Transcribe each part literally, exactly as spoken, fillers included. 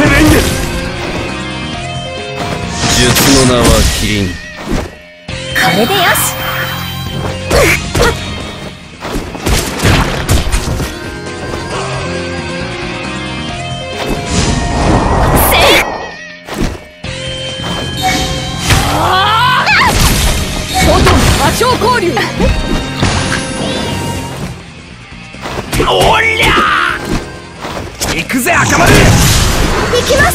テレンゲ術の名はキリン。これでよし。超交流おりゃー行くぜ赤丸行きます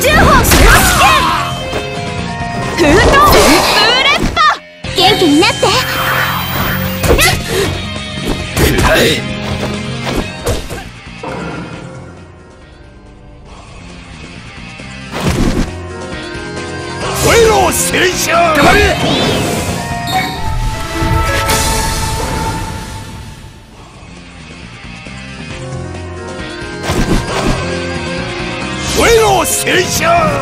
じゅうほん出発剣封筒風連覇元気になってはい燃えろ戦車頑張れよいしょよしよし頑張れ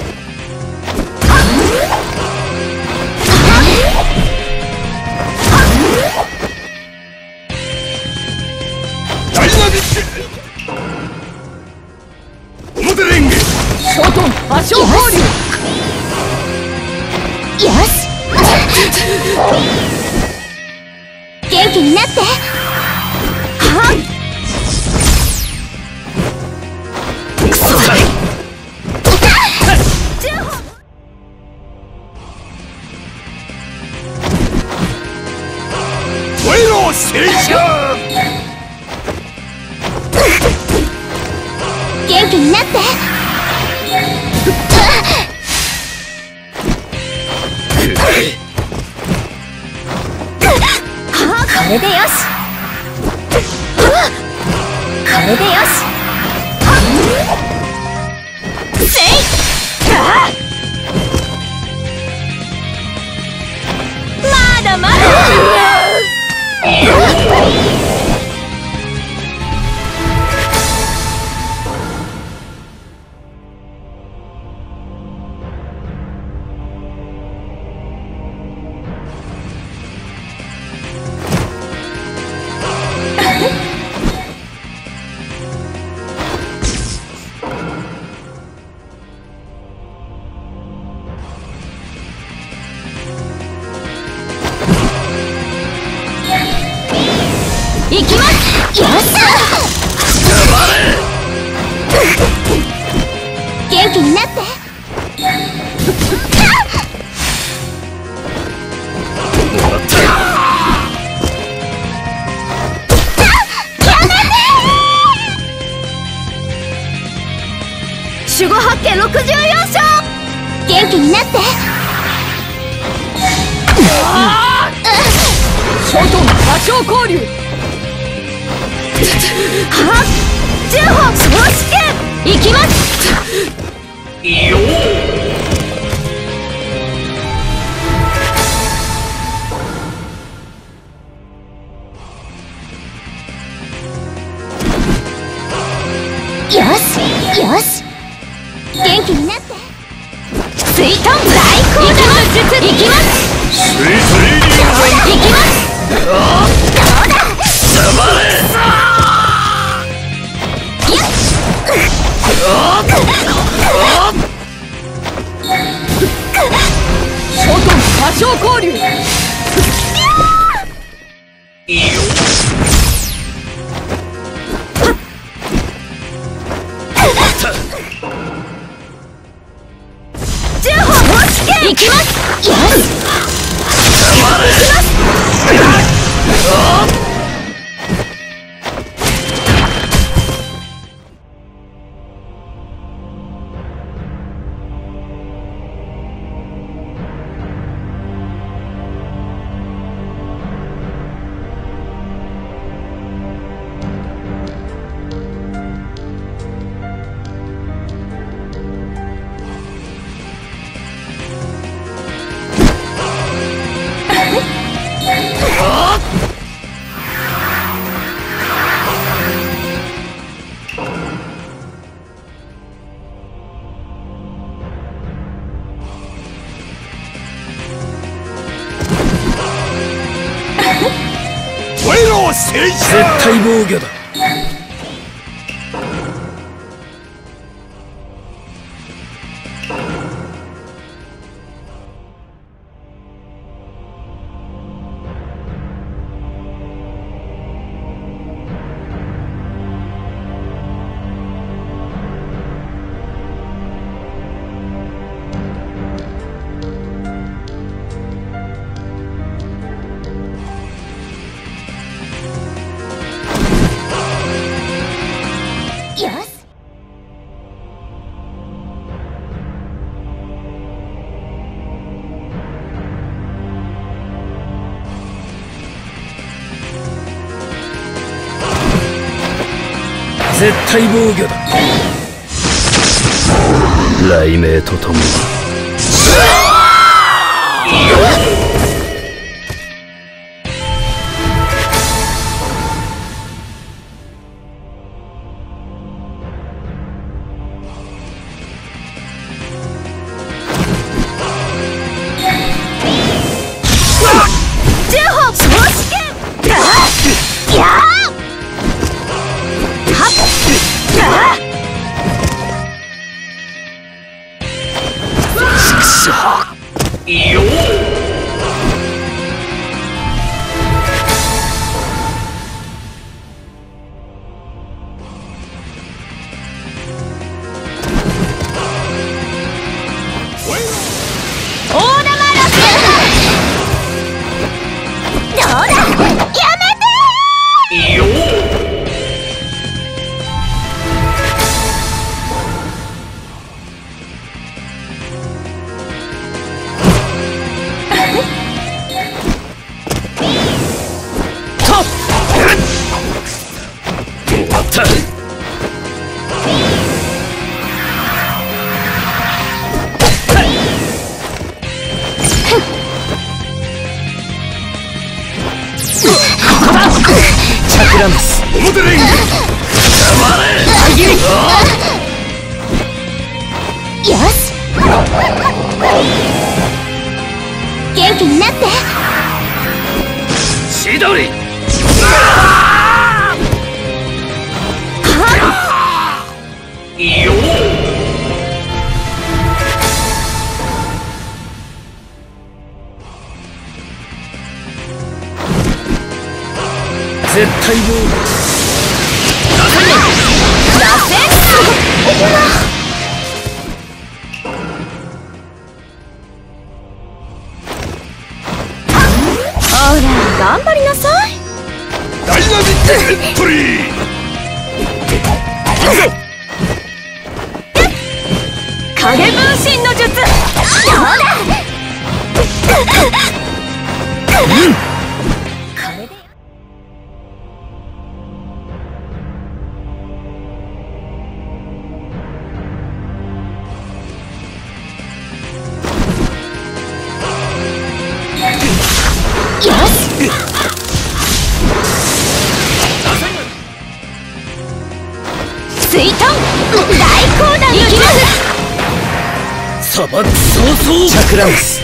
元気になって元気になってはっ元気になってこれでよしこれでよしせいかまだまだ行きますよっしゃ元気になって守護八犬ろくじゅうよん章元気になってショートン魔性交流絶対防御だ。 絶対防御だ。雷鳴とともに水遁、大光弾の術、砂漠早々チャクラウス。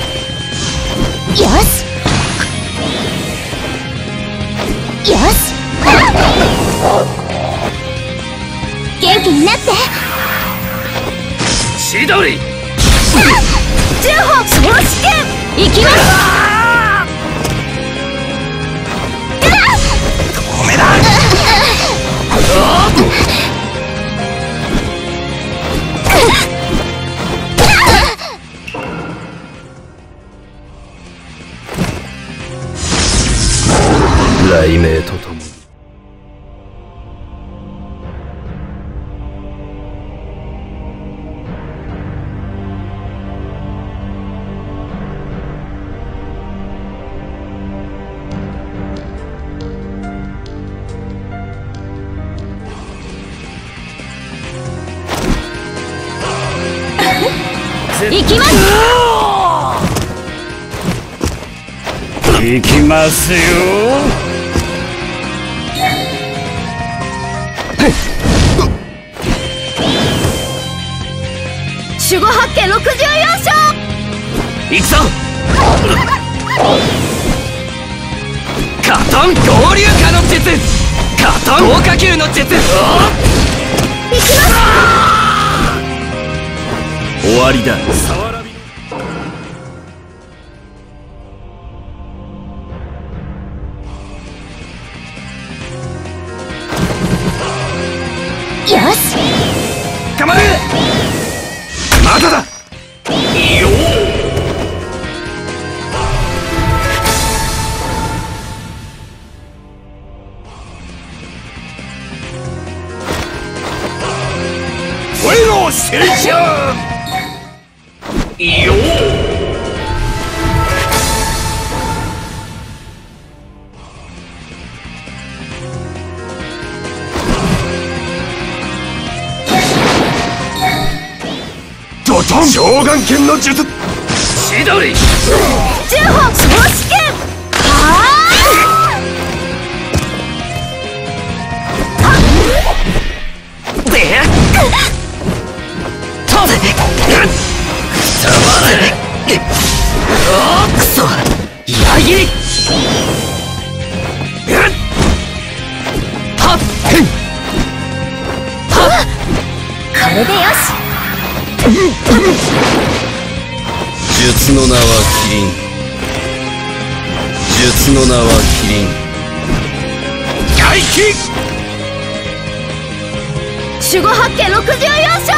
よしよし、元気になって。千鳥じゅうほんよろしく。いきます。 雷鳴とともに行きます。行きますよ。 守護八景ろくじゅうよんしょう。行くぞ。カトン合流化の術、カトン豪華球の術。行きます。終わりだ。よし。頑張れ。 まだだ。いいよ。おいろ成長。いいよ。上眼剣の術、千鳥じゅうほんよろしく。これでよし。 術の名はキリン、術の名はキリン。大輝守護八景ろくじゅうよんしょう。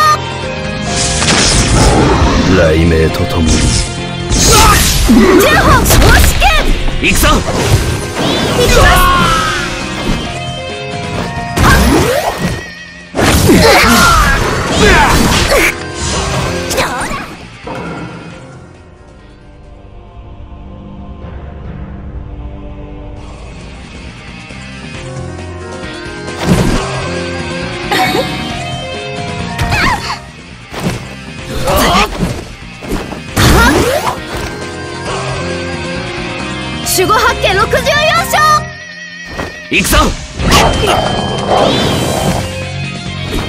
雷鳴とともにじゅうほん押し剣。行くぞ。行きます。 守護八景ろくじゅうよんしょう。行くぞ。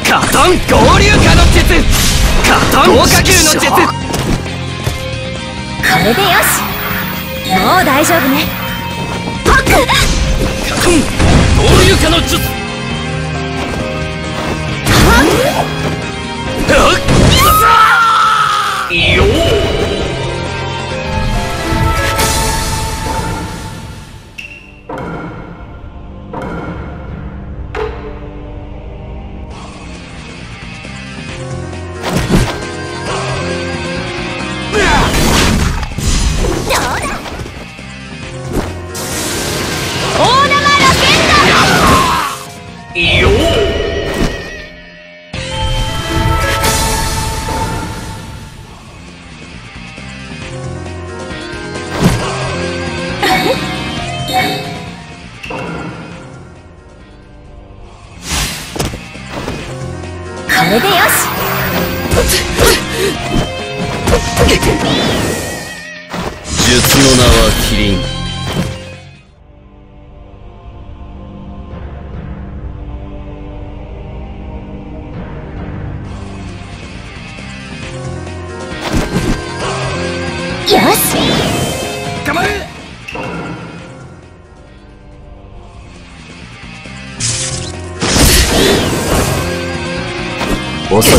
カトン合流化の術、カトン豪華球の術。これでよし。もう大丈夫ね。パックカトン合流化の術。はっいいよ。 これでよし。術の名はキリン。 어서.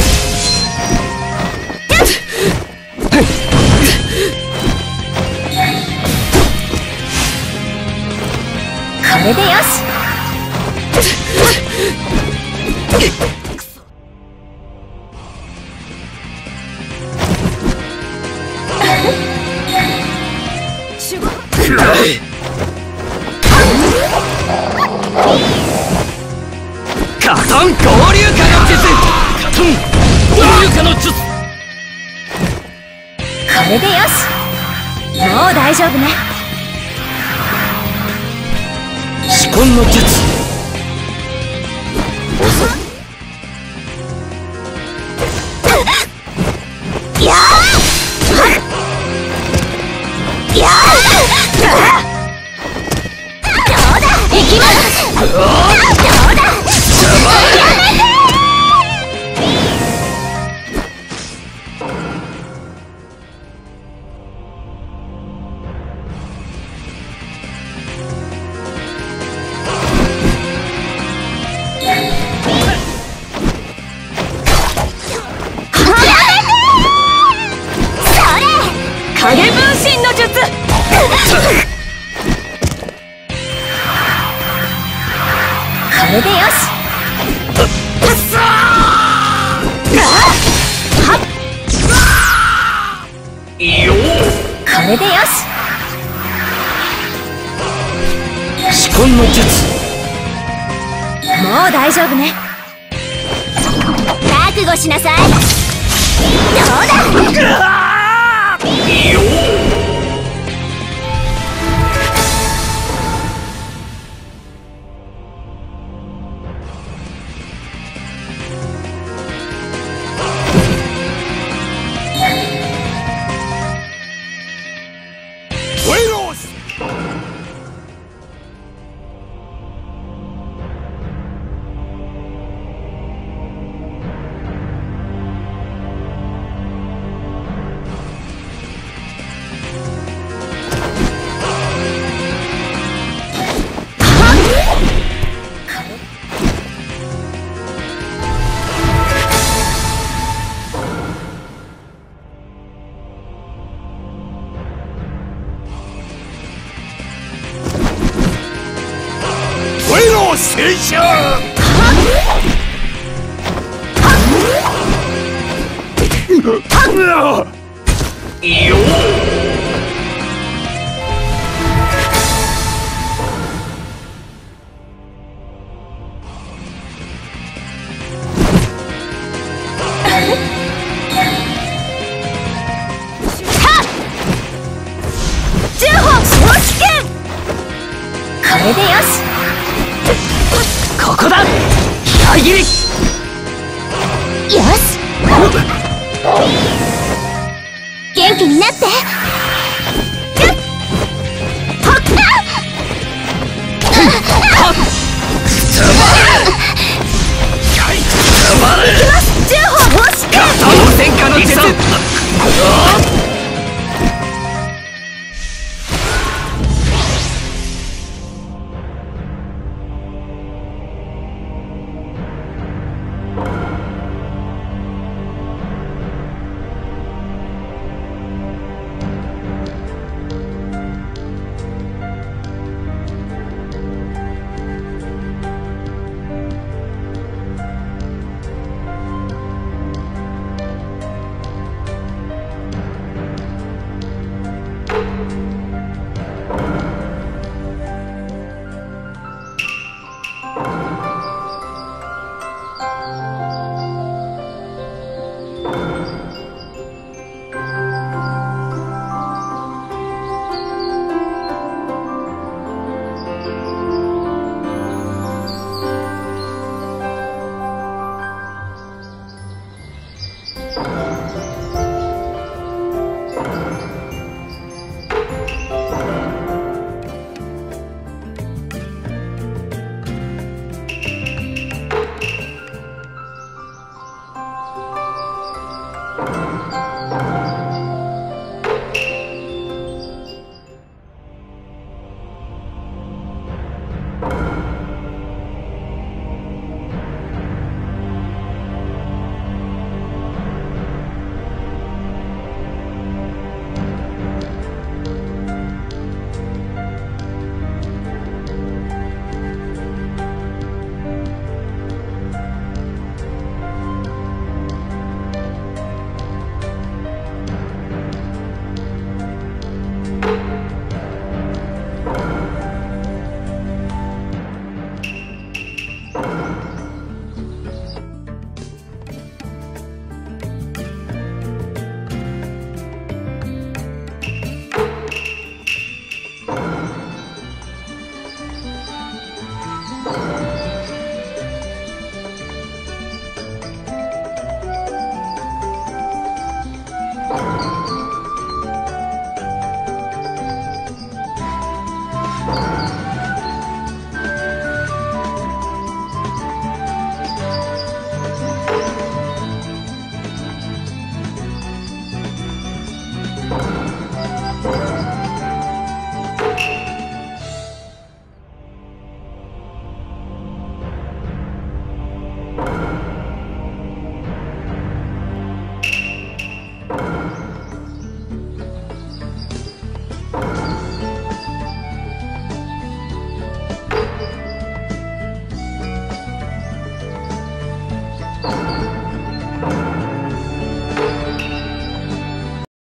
you